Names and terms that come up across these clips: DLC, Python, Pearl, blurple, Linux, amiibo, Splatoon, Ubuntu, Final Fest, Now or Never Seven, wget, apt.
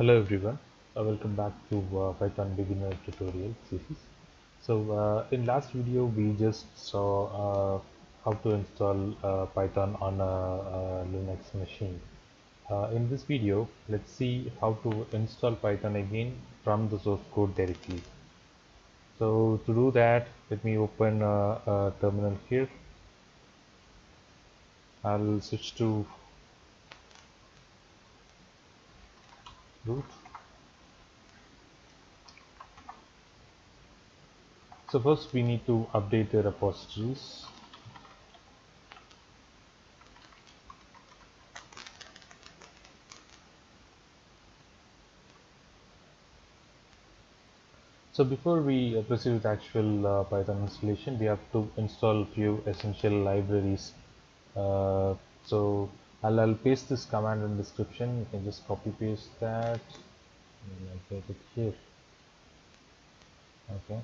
Hello everyone, welcome back to Python beginner tutorial series. So in last video we just saw how to install Python on a Linux machine. In this video let's see how to install Python again from the source code directly. So to do that, let me open a terminal here. I'll switch to root. So first we need to update the repositories. So before we proceed with actual Python installation, we have to install few essential libraries. So I'll paste this command in description. You can just copy paste that and I'll get it here. Okay.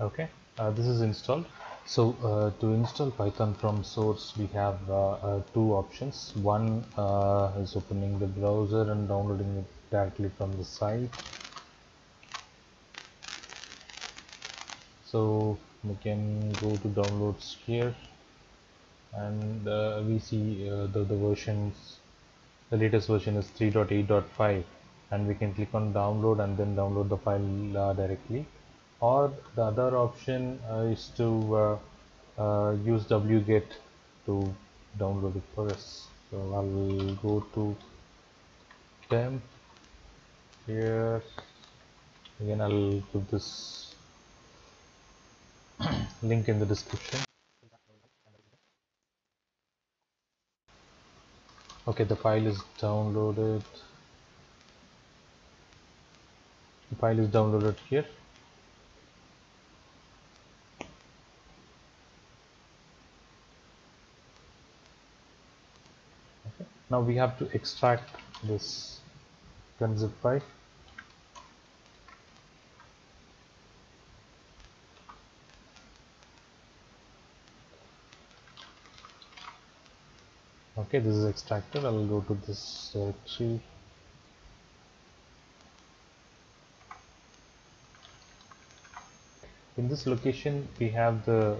Okay, this is installed. So to install Python from source, we have two options. One is opening the browser and downloading it directly from the site. So we can go to downloads here, and we see the versions. The latest version is 3.8.5, and we can click on download and then download the file directly. Or the other option is to use wget to download it for us. So I will go to temp here. Again, I'll put this link in the description. Okay, the file is downloaded. The file is downloaded here. Now we have to extract this .zip file. Okay, this is extracted. I will go to this directory. In this location we have the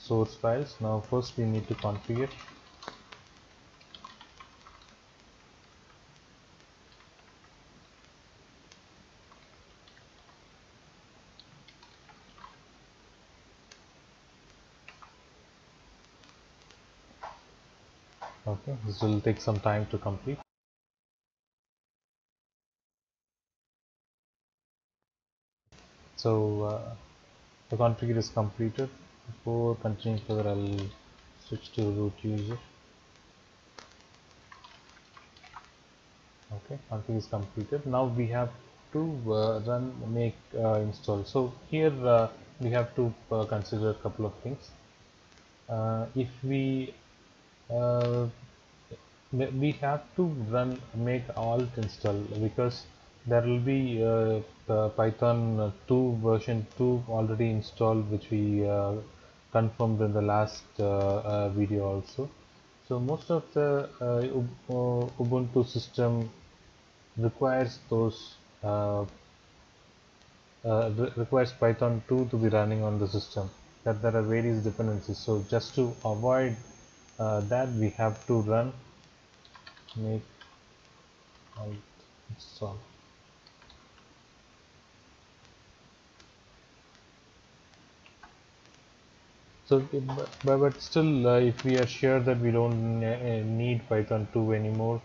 source files. Now first we need to configure. Okay, this will take some time to complete. So the config is completed. Before continuing further, I'll switch to root user. Okay, config is completed. Now we have to run make install. So here we have to consider a couple of things. If we have to run make alt install, because there will be Python 2 version 2 already installed, which we confirmed in the last video also. So most of the Ubuntu system requires those requires Python 2 to be running on the system. That there are various dependencies, so just to avoid that, we have to run make alt install. So but still, if we are sure that we don't need Python 2 anymore,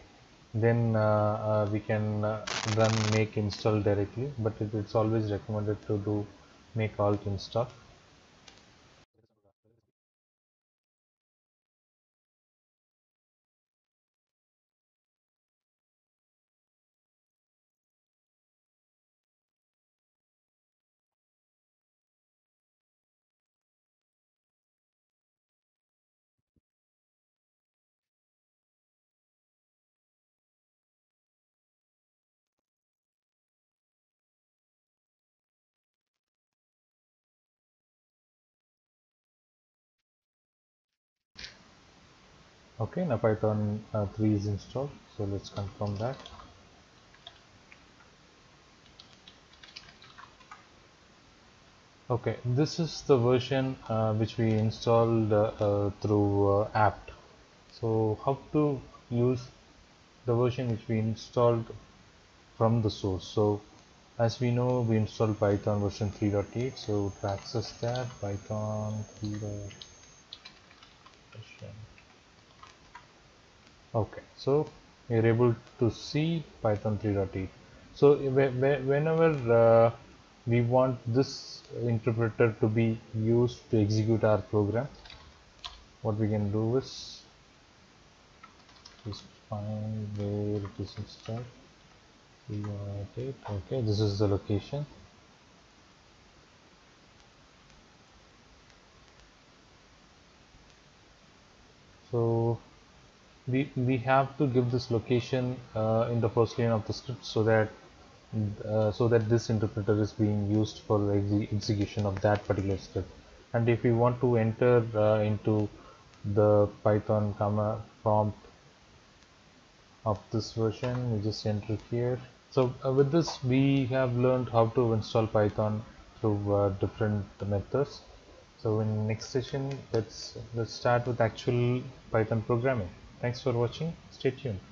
then we can run make install directly, but it's always recommended to do make alt install. Okay, now Python 3 is installed, so let's confirm that. Okay, this is the version which we installed through apt. So how to use the version which we installed from the source? So as we know, we installed Python version 3.8. so to access that, Python 3. Okay, so you're able to see Python 3.8. so whenever we want this interpreter to be used to execute our program, what we can do is just find where it is installed. Okay, this is the location. So we have to give this location in the first line of the script, so that this interpreter is being used for the execution of that particular script. And if we want to enter into the Python comma prompt of this version, we just enter here. So with this, we have learned how to install Python through different methods. So in next session, let's start with actual Python programming. Thanks for watching. Stay tuned.